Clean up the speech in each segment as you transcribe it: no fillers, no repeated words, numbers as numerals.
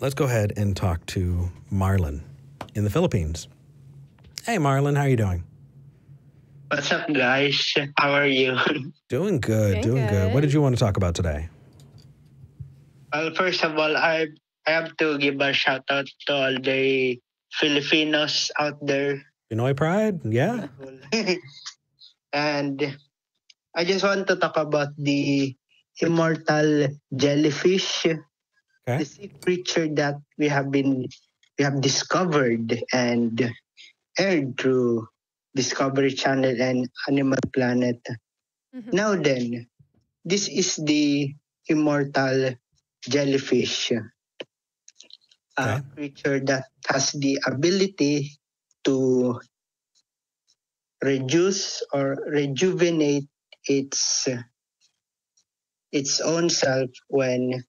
let's go ahead and talk to Marlon in the Philippines. Hey, Marlon, how are you doing? What's up, guys? How are you? Doing good, doing good. What did you want to talk about today? Well, first of all, I have to give a shout-out to all the Filipinos out there. Pinoy pride, yeah. And I just want to talk about the immortal jellyfish, the sea creature that we have discovered and aired through Discovery Channel and Animal Planet. Now then, this is the immortal jellyfish, a creature that has the ability to reduce or rejuvenate its own self when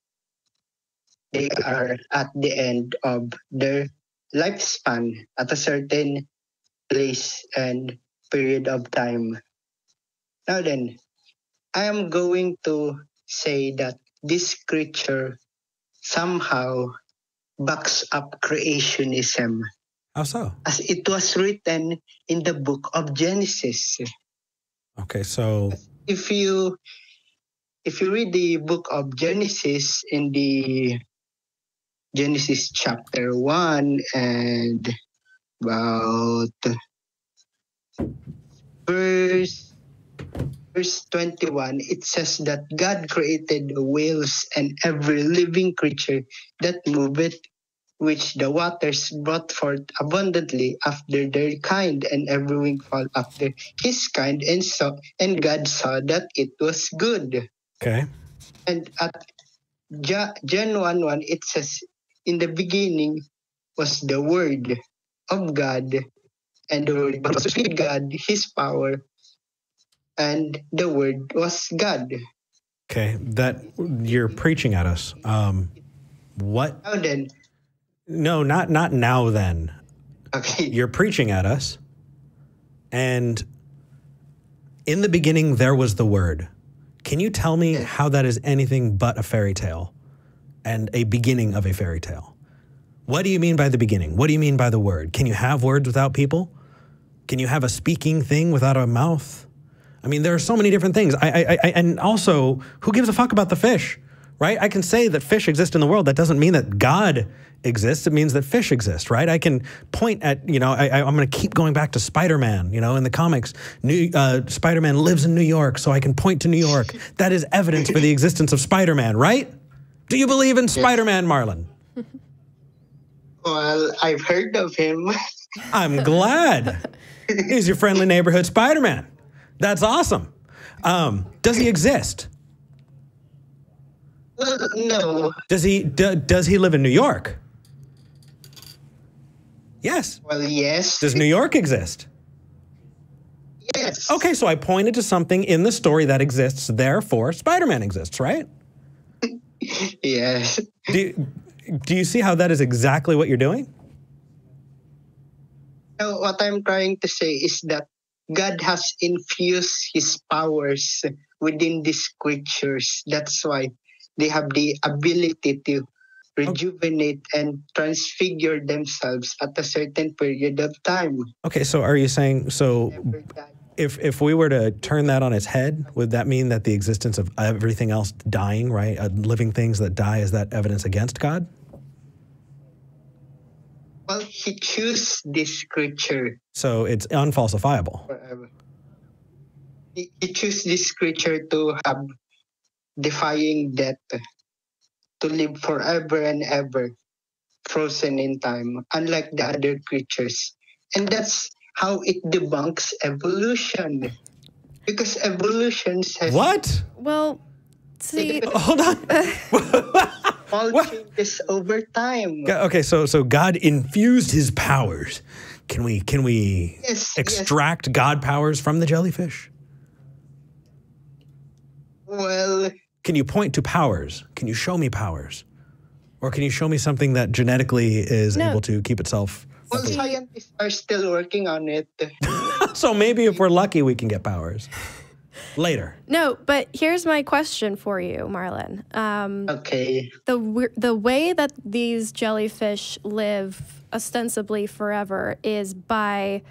they are at the end of their lifespan at a certain place and period of time. Now then, I am going to say that this creature somehow backs up creationism. How so? As it was written in the book of Genesis. Okay, so if you read the book of Genesis, in the Genesis chapter 1 and about verse 21, it says that God created whales and every living creature that moveth, which the waters brought forth abundantly after their kind, and every winged fowl after his kind, and God saw that it was good. Okay. And at John 1:1, it says, "In the beginning was the Word of God, and the Word was with God, his power, and the Word was God." Okay, that you're preaching at us. What? Now then. No, not now then. Okay. You're preaching at us. And in the beginning, there was the Word. Can you tell me how that is anything but a fairy tale and a beginning of a fairy tale? What do you mean by the beginning? What do you mean by the Word? Can you have words without people? Can you have a speaking thing without a mouth? I mean, there are so many different things. And also, who gives a fuck about the fish, right? I can say that fish exist in the world. That doesn't mean that God exists. It means that fish exist, right? I can point at, you know, I'm going to keep going back to Spider-Man, you know, in the comics. Spider-Man lives in New York, so I can point to New York. That is evidence for the existence of Spider-Man, right? Do you believe in Spider-Man, Marlon? Well, I've heard of him. I'm glad. He's your friendly neighborhood Spider-Man. That's awesome. Does he exist? No. Does he live in New York? Yes. Well, yes. Does New York exist? Yes. Okay, so I pointed to something in the story that exists, therefore Spider-Man exists, right? Yes. Do you see how that is exactly what you're doing? No, what I'm trying to say is that God has infused his powers within these creatures. That's why they have the ability to rejuvenate and transfigure themselves at a certain period of time. Okay, so are you saying, so if we were to turn that on its head, would that mean that the existence of everything else dying, right? Living things that die, is that evidence against God? Well, he chose this creature. So it's unfalsifiable. Forever. He chose this creature to have defying death, to live forever and ever, frozen in time, unlike the other creatures. And that's how it debunks evolution. Because evolution says... What? Well, see... Hold on. All changes over time. Okay, so God infused his powers. Can we extract God powers from the jellyfish? Well... Can you point to powers? Can you show me powers? Or can you show me something that genetically is able to keep itself... Well, scientists are still working on it. So maybe if we're lucky, we can get powers. later. No, but here's my question for you, Marlon. Okay. The way that these jellyfish live ostensibly forever is by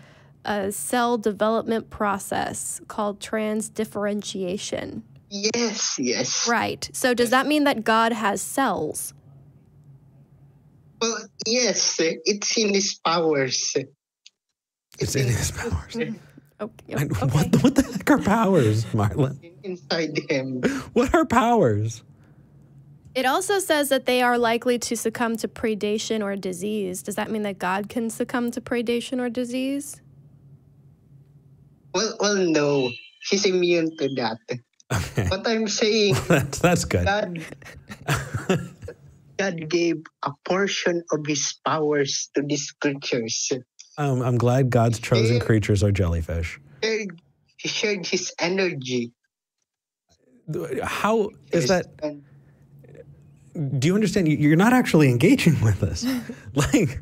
a cell development process called transdifferentiation. Yes, yes. Right. So does that mean that God has cells? Well, yes, it's in his powers. It's in his powers. Okay. Okay. What the heck are powers, Marlon? Inside him. What are powers? It also says that they are likely to succumb to predation or disease. Does that mean that God can succumb to predation or disease? Well, no. He's immune to that. Okay. What I'm saying... Well, that's good. God gave a portion of his powers to these creatures. I'm glad God's chosen creatures are jellyfish. He shared his energy. How is that? Do you understand? You're not actually engaging with us. Like,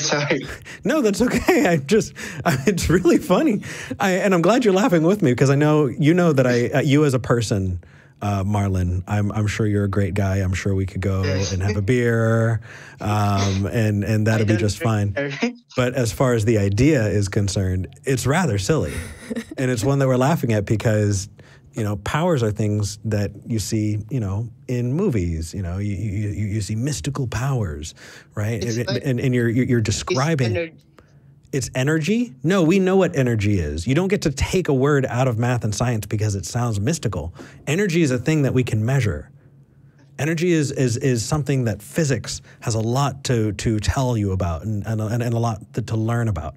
sorry. No, that's okay. It's really funny. And I'm glad you're laughing with me because I know, you know that you as a person... Marlon, I'm sure you're a great guy. I'm sure we could go and have a beer, and that'd be just fine. But as far as the idea is concerned, it's rather silly, and it's one that we're laughing at because, you know, powers are things that you see, you know, in movies. You know, you see mystical powers, right? And you're describing. It's energy? No, we know what energy is. You don't get to take a word out of math and science because it sounds mystical. Energy is a thing that we can measure. Energy is something that physics has a lot to tell you about and a lot to learn about.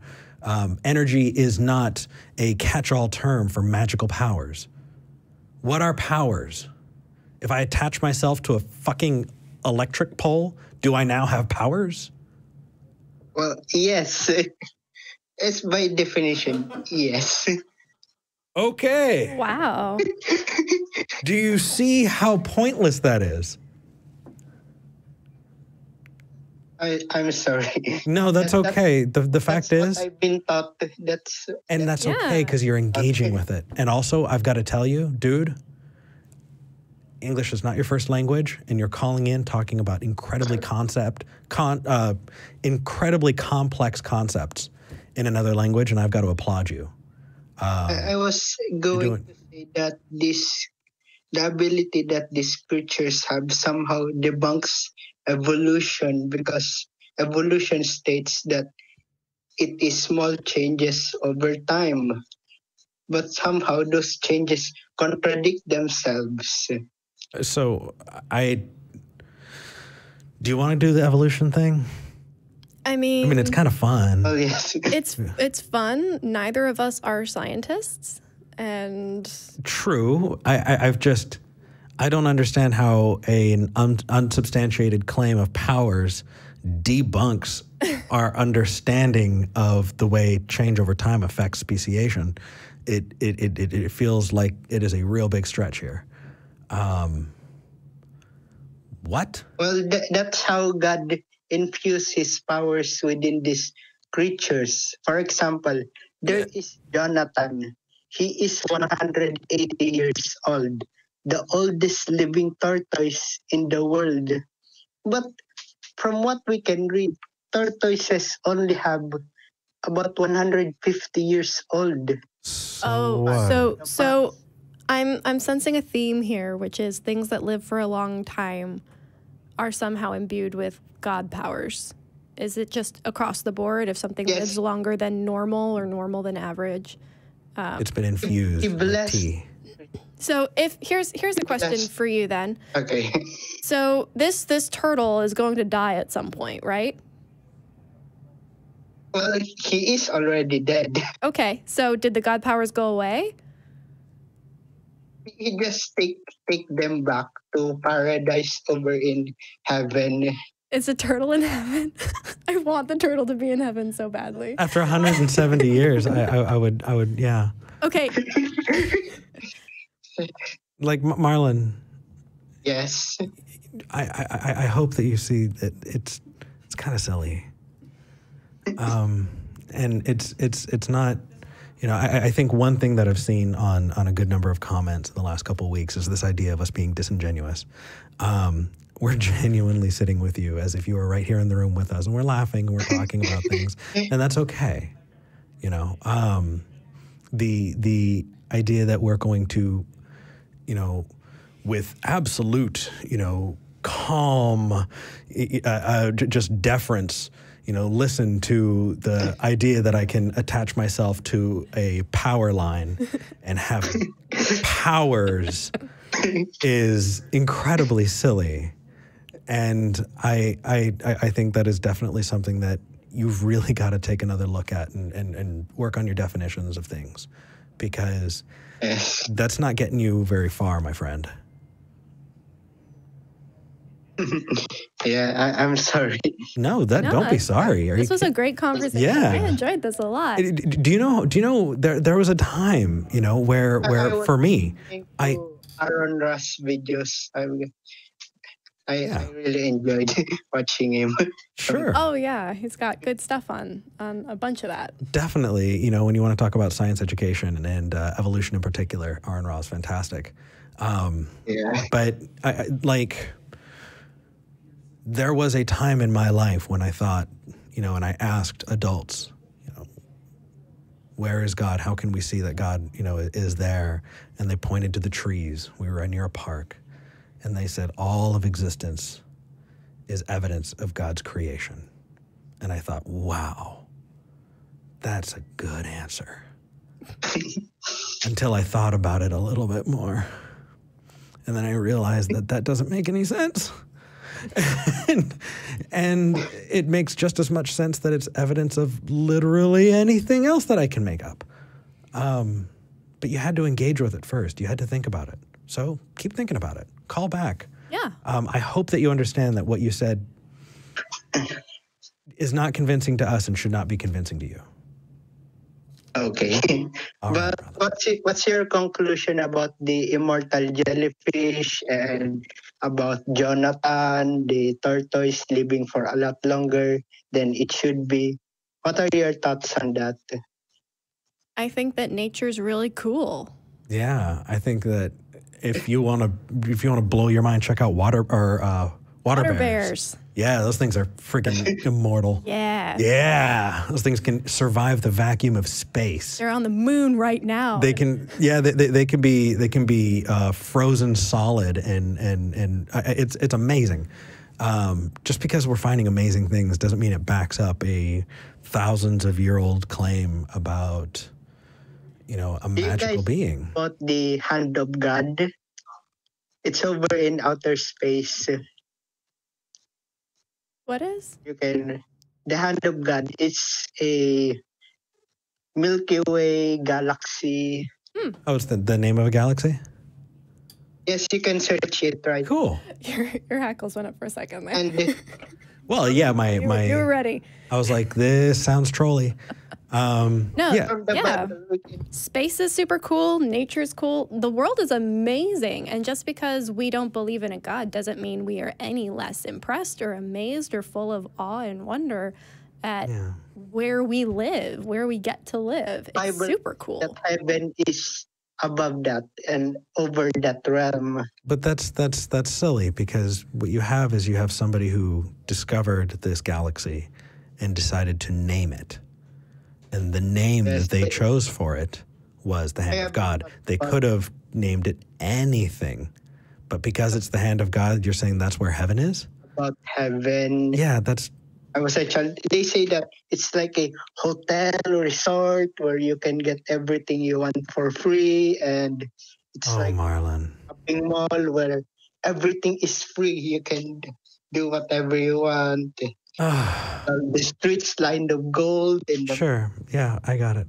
Energy is not a catch-all term for magical powers. What are powers? If I attach myself to a fucking electric pole, do I now have powers? Well, yes. It's by definition, yes. Okay. Wow. Do you see how pointless that is? I'm sorry. No, that's okay. The fact is... I've been taught that's... And that's okay because you're engaging with it. And also, I've got to tell you, dude, English is not your first language, and you're calling in talking about incredibly complex concepts in another language, and I've got to applaud you. I was going to say that the ability that these creatures have somehow debunks evolution, because evolution states that it is small changes over time, but somehow those changes contradict themselves. So, do you want to do the evolution thing? I mean, it's kind of fun. Oh, yes. It's fun. Neither of us are scientists, and... True. I don't understand how an unsubstantiated claim of powers debunks our understanding of the way change over time affects speciation. It feels like it is a real big stretch here. What? Well, that's how God infused his powers within these creatures. For example, there is Jonathan. He is 180 years old, the oldest living tortoise in the world. But from what we can read, tortoises only have about 150 years old. So I'm sensing a theme here, which is things that live for a long time are somehow imbued with God powers. Is it just across the board? If something lives longer than normal or normal than average, it's been infused. So here's a question for you then. Okay. So this turtle is going to die at some point, right? Well, he is already dead. Okay, so did the God powers go away? He just take them back to paradise over in heaven. It's a turtle in heaven. I want the turtle to be in heaven so badly. After 170 years, I would, yeah. Okay. Like Marlon. Yes. I hope that you see that it's kind of silly. And it's not. You know, I think one thing that I've seen on a good number of comments in the last couple of weeks is this idea of us being disingenuous. We're genuinely sitting with you as if you were right here in the room with us, and we're laughing and we're talking about things, and that's okay. You know, the idea that we're going to, you know, with absolute, you know, calm, just deference, you know, listen to the idea that I can attach myself to a power line and have powers is incredibly silly. And I think that is definitely something that you've really got to take another look at and work on your definitions of things, because that's not getting you very far, my friend. Yeah, I'm sorry. No, don't be sorry. This was a great conversation. Yeah. I enjoyed this a lot. Do you know there was a time, you know, where for me, I Aaron Ross videos. I really enjoyed watching him. Sure. Oh yeah, he's got good stuff on a bunch of that. Definitely, you know, when you want to talk about science education and evolution in particular, Aaron Ross, fantastic. Yeah. But there was a time in my life when I thought, you know, and I asked adults, you know, where is God? How can we see that God, you know, is there? And they pointed to the trees. We were near a park. And they said, all of existence is evidence of God's creation. And I thought, wow, that's a good answer. Until I thought about it a little bit more. And then I realized that that doesn't make any sense. and it makes just as much sense that it's evidence of literally anything else that I can make up. But you had to engage with it first. You had to think about it. So keep thinking about it. Call back. Yeah. I hope that you understand that what you said is not convincing to us and should not be convincing to you. Okay. All but right, what's your conclusion about the immortal jellyfish and about Jonathan, the tortoise living for a lot longer than it should be? What are your thoughts on that? I think that nature's really cool. Yeah, I think that if you want to blow your mind, check out water bears. Yeah, those things are freaking immortal. Yeah. Yeah, those things can survive the vacuum of space. They're on the moon right now. They can. Yeah, they can be frozen solid and it's amazing. Just because we're finding amazing things doesn't mean it backs up a thousands-of-year-old claim about, you know, a magical being. About the hand of God, it's over in outer space. What is? The hand of God. It's a Milky Way galaxy. Hmm. Oh, it's the name of a galaxy? Yes, you can search it right. Cool. Your hackles went up for a second there. And, well, yeah, you were ready. I was like, this sounds trolly. Yeah. Space is super cool. Nature's cool. The world is amazing. And just because we don't believe in a God doesn't mean we are any less impressed or amazed or full of awe and wonder at where we live, where we get to live. It's super cool. The heaven is above that and over that realm. But that's silly, because what you have is you have somebody who discovered this galaxy and decided to name it. And the name that they chose for it was the hand of God. They could have named it anything, but because it's the hand of God, you're saying that's where heaven is? About heaven. Yeah, that's... I was a child. They say that it's like a hotel resort where you can get everything you want for free, and it's like Marlon. A shopping mall where everything is free. You can do whatever you want. The streets lined of gold. Sure. Yeah, I got it.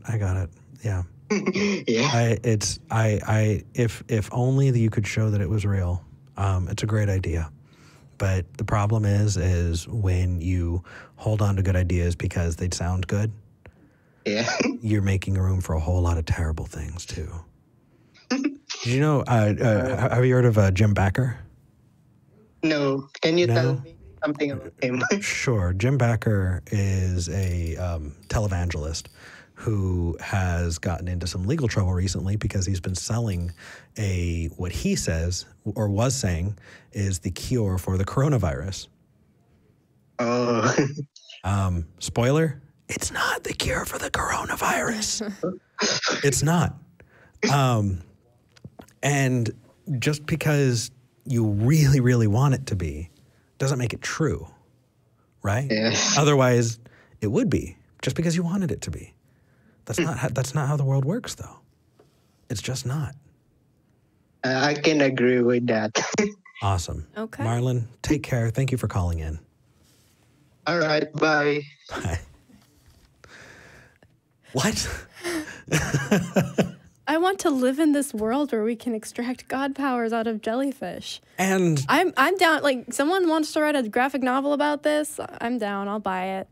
Yeah. Yeah. If only that you could show that it was real. It's a great idea, but the problem is when you hold on to good ideas because they sound good. Yeah. You're making room for a whole lot of terrible things too. Did you know? Have you heard of Jim Bakker? No. Can you tell me something about him? Sure. Jim Bakker is a televangelist who has gotten into some legal trouble recently because he's been selling what he says, or was saying, is the cure for the coronavirus. Oh. Spoiler, it's not the cure for the coronavirus. It's not. And just because you really, really want it to be doesn't make it true, right? Yeah. Otherwise, it would be, just because you wanted it to be. That's not how the world works, though. It's just not. I can agree with that. Awesome. Okay. Marlon, take care. Thank you for calling in. All right. Bye. Bye. What? I want to live in this world where we can extract god powers out of jellyfish. And I'm down. Like, someone wants to write a graphic novel about this. I'm down. I'll buy it.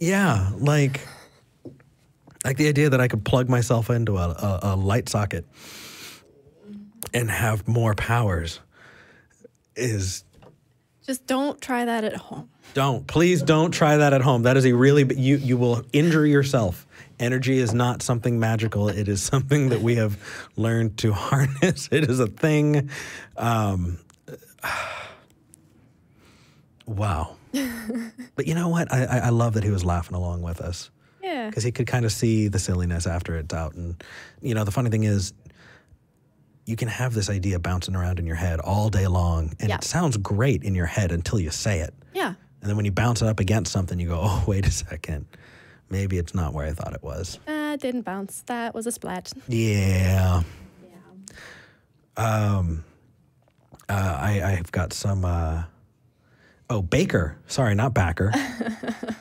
Yeah. Like the idea that I could plug myself into a light socket and have more powers is... Just don't try that at home. Don't. Please don't try that at home. That is a really... You will injure yourself. Energy is not something magical. It is something that we have learned to harness. It is a thing. Wow. But you know what? I love that he was laughing along with us. Yeah. Because he could kind of see the silliness after it's out. And, you know, the funny thing is you can have this idea bouncing around in your head all day long. And it sounds great in your head until you say it. Yeah. And then when you bounce it up against something, you go, oh, wait a second. Maybe it's not where I thought it was. It didn't bounce. That was a splat. Yeah. Yeah. I've got some... Oh, Bakker. Sorry, not Bakker.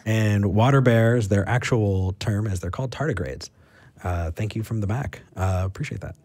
And water bears, their actual term is they're called tardigrades. Thank you from the back. Appreciate that.